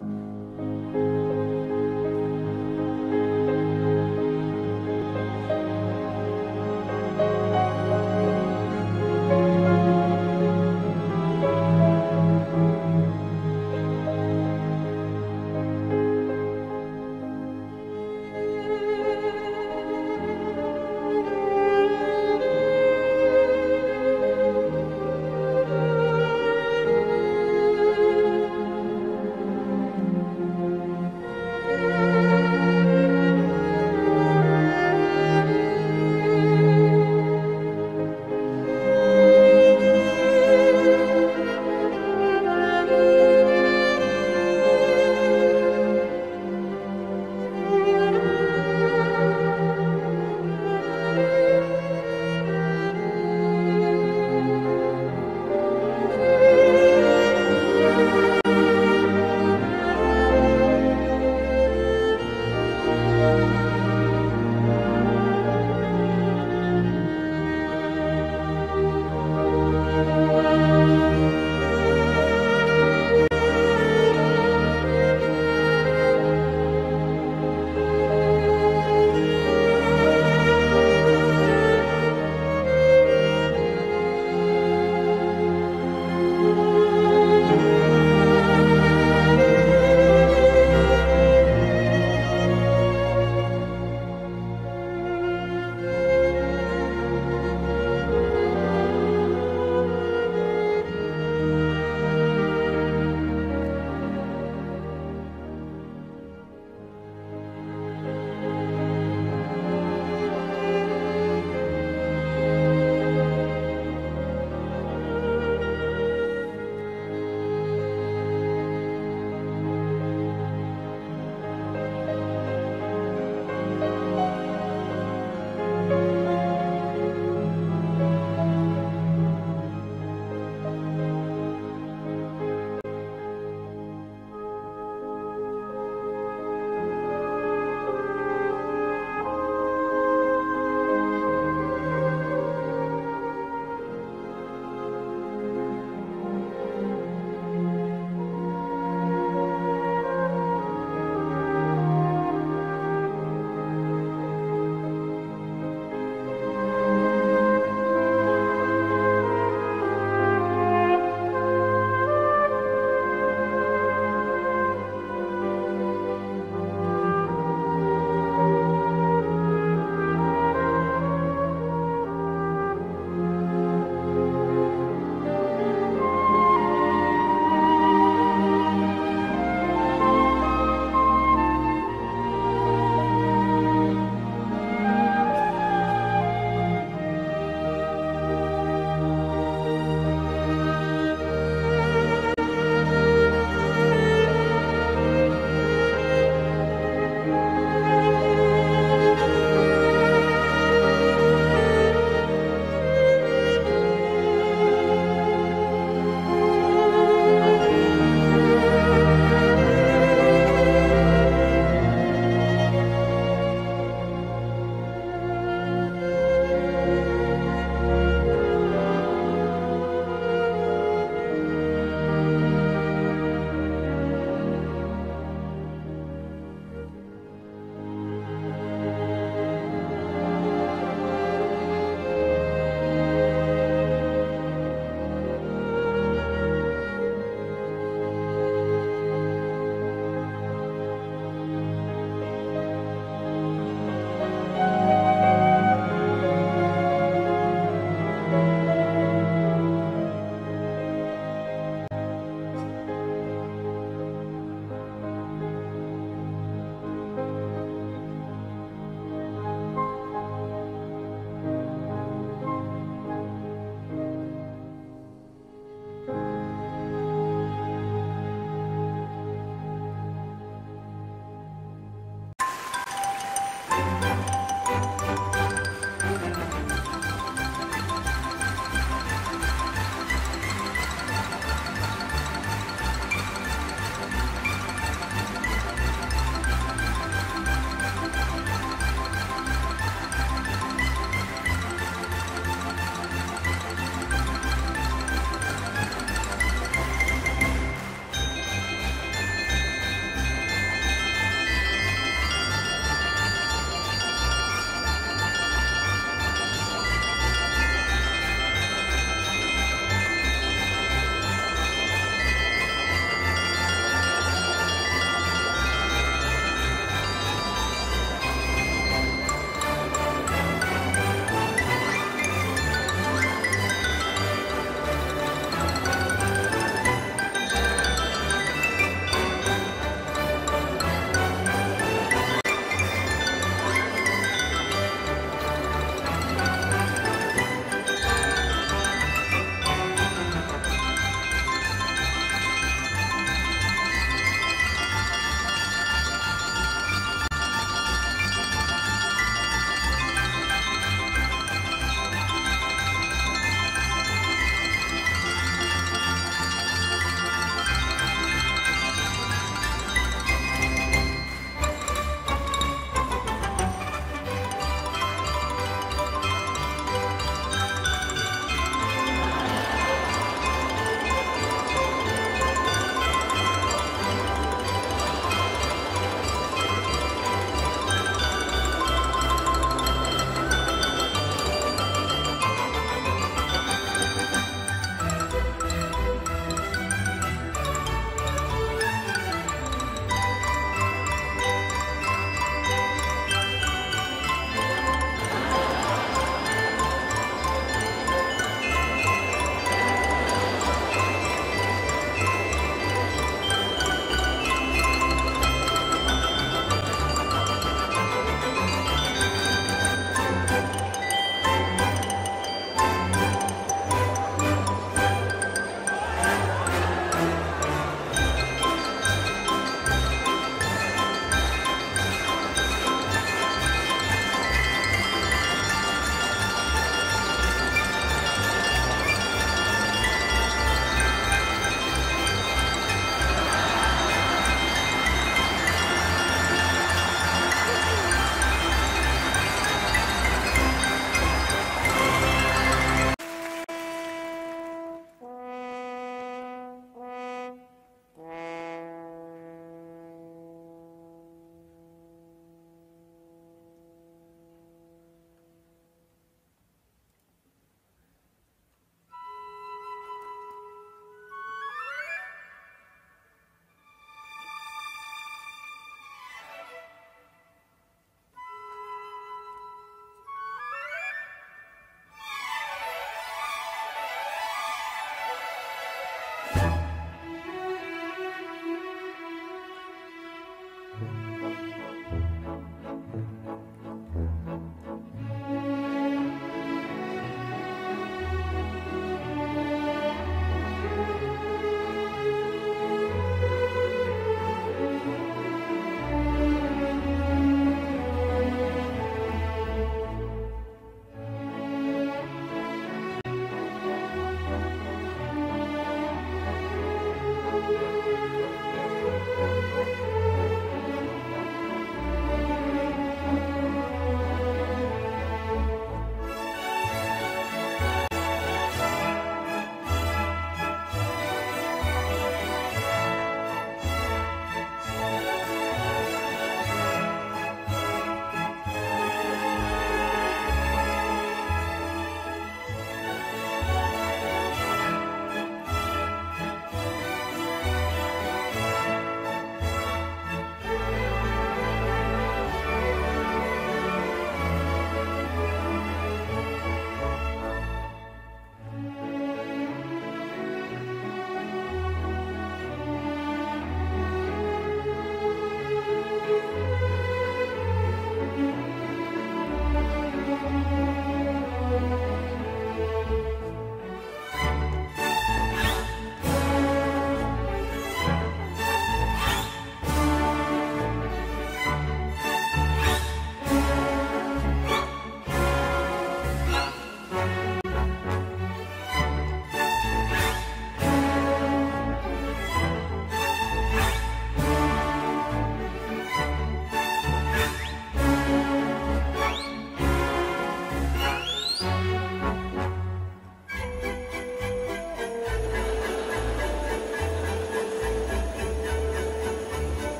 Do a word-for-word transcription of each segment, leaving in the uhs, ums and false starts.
Thank you.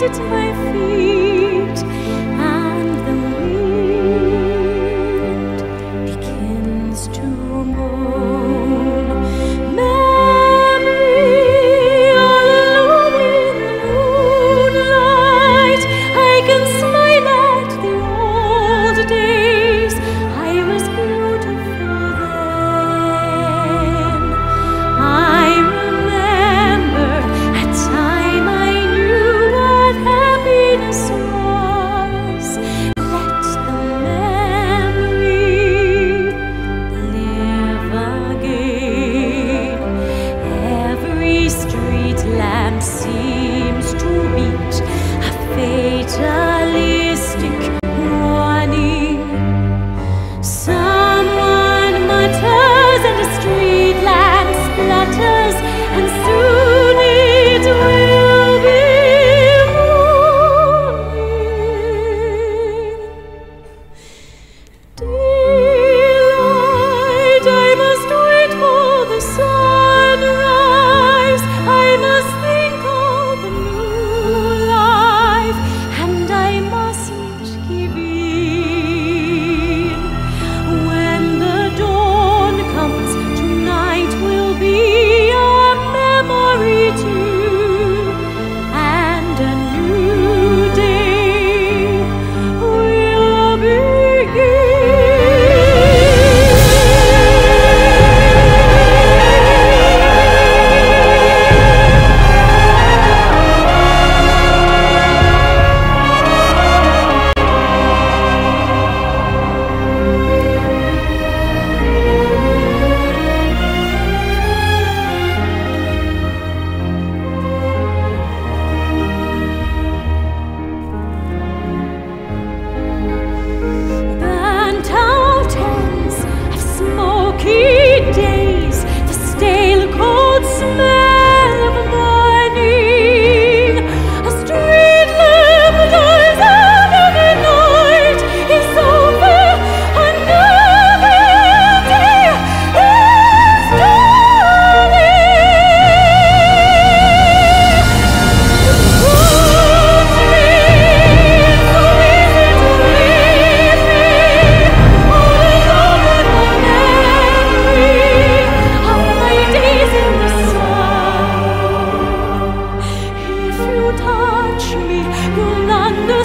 lift at my feet, and the wind begins to moan. Mary, all alone in the moonlight, I can smile at the old days. I was beautiful then. I remember a time I knew what happiness was. Let the memory live again. Every street lamp seems to beat a fatalistic warning. Someone mutters and a street lamp splutters, and soon it will be morning. Daylight, I must wait for the sunrise. I must think of the new life, and I mustn't give in. When the dawn comes, tonight will be a memory too, and a new day will begin. Burnt out ends of smoky days, the stale cold smell of morning. A street lamp dies out every night. It's over, another day is dawning. If you touch me, you'll understand.